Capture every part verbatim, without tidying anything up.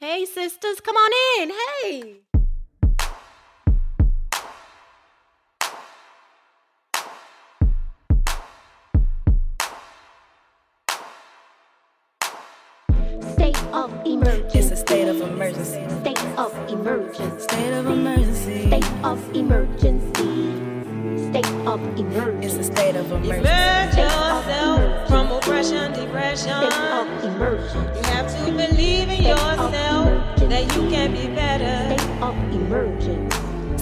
Hey, sisters, come on in. Hey. State of emergency. It's a state of emergency. State of emergency. State of emergency. State of emergency. State of emergency. It's a state of emergency. Emerge yourself from oppression, depression. State of emergency. You have to believe in yourself that you can be better. State of emergency.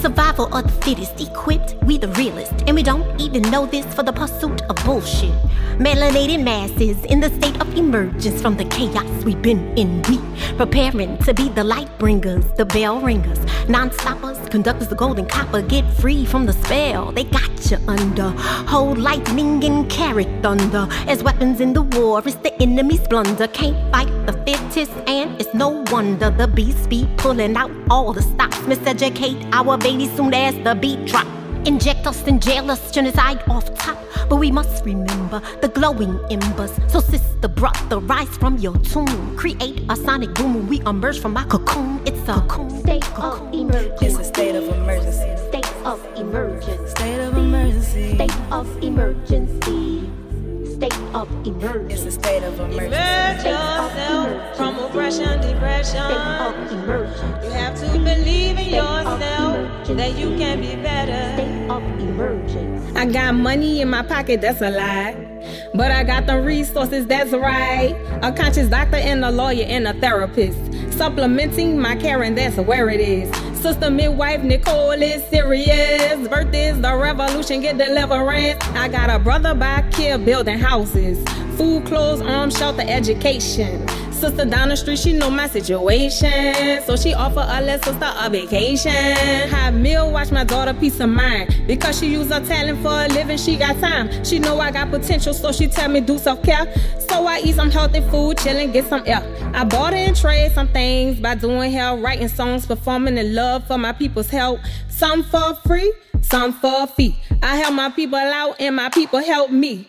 Survival of the fittest, equipped, we the realest. And we don't even know this for the pursuit of bullshit. Melanated masses in the state of emergence from the chaos we've been in. We preparing to be the light bringers, the bell ringers, non-stoppers, conductors, the golden copper. Get free from the spell they got you under. Hold lightning and carry thunder as weapons in the war. It's the enemy's blunder. Can't fight the fittest, and it's no wonder the beast be pulling out all the stops. Miseducate our babies soon as the beat drop. Inject us and jail us, genocide off top. But we must remember the glowing embers. So sister, brother, rise from your tomb. Create a sonic boom when we emerge from our cocoon. It's a cocoon. State of emergency. It's a state of emergency. State of emergency. State of emergency. State of emergency. State of emergency. It's a state of emergency. Emerge yourself from oppression, depression. State of emergency. You have to believe in yourself that you can be better. State of emergency. I got money in my pocket, that's a lie. But I got the resources, that's right. A conscious doctor and a lawyer and a therapist. Supplementing my caring, that's where it is. Sister midwife Nicole is serious. Birth is the revolution, get deliverance. I got a brother by Kill building houses. Food, clothes, arms, shelter, education. Sister down the street, she know my situation. So she offer a little sister a vacation. Have meal, watch my daughter peace of mind. Because she use her talent for a living, she got time. She know I got potential, so she tell me do self-care. So I eat some healthy food, chillin', get some air. I bought and trade some things by doing hell, writing songs, performing in love for my people's help. Some for free, some for fee. I help my people out and my people help me.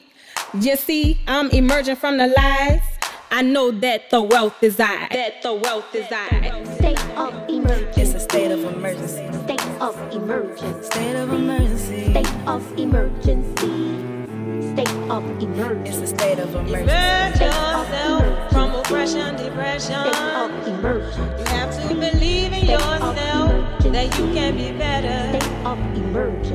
You see, I'm emerging from the lies. I know that the wealth is I. That the wealth is I. State of emergency. It's a state of emergency. State of emergency. State of emergency. State of emergency. State of emergency. It's a state of emergency. Emerge yourself from oppression, depression. State of emergency. You have to believe in yourself that you can be better. State of emergency.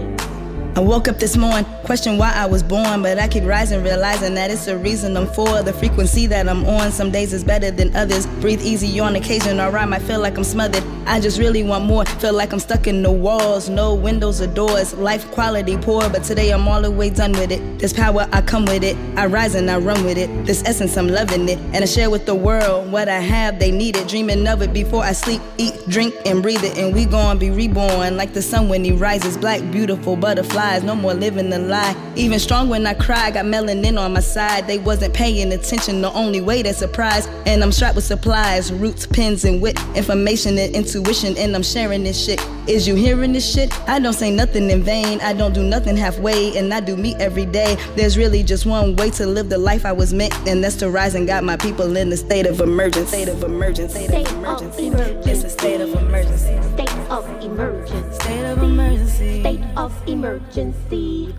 I woke up this morning, questioned why I was born, but I keep rising, realizing that it's the reason I'm for. The frequency that I'm on, some days is better than others. Breathe easy on occasion, or I might feel like I'm smothered. I just really want more, feel like I'm stuck in the walls. No windows or doors, life quality poor, but today I'm all the way done with it. This power, I come with it, I rise and I run with it. This essence, I'm loving it, and I share with the world what I have, they need it. Dreaming of it before I sleep, eat, drink, and breathe it. And we gon' be reborn, like the sun when he rises. Black, beautiful butterfly. No more living a lie. Even strong when I cry, got melanin on my side. They wasn't paying attention, the only way they surprised. And I'm strapped with supplies, roots, pens, and wit. Information and intuition, and I'm sharing this shit. Is you hearing this shit? I don't say nothing in vain. I don't do nothing halfway, and I do me every day. There's really just one way to live the life I was meant, and that's to rise and got my people in the state of emergency. State of emergency. State of emergency. It's a state of emergency. State of emergency. State of emergency. State of emergency. Emergency.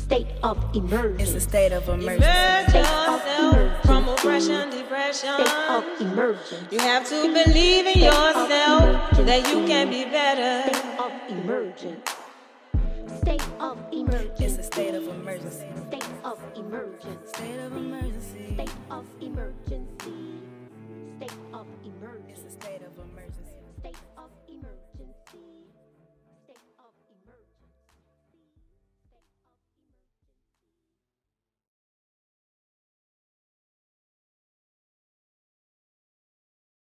State of emergency. It's a state of emergency. Emerge yourself from oppression, depression. State of emergency. You have to believe in yourself that you can be better. State of emergency. State of emergency. It's a state of emergency. State of emergency. State of emergency. State of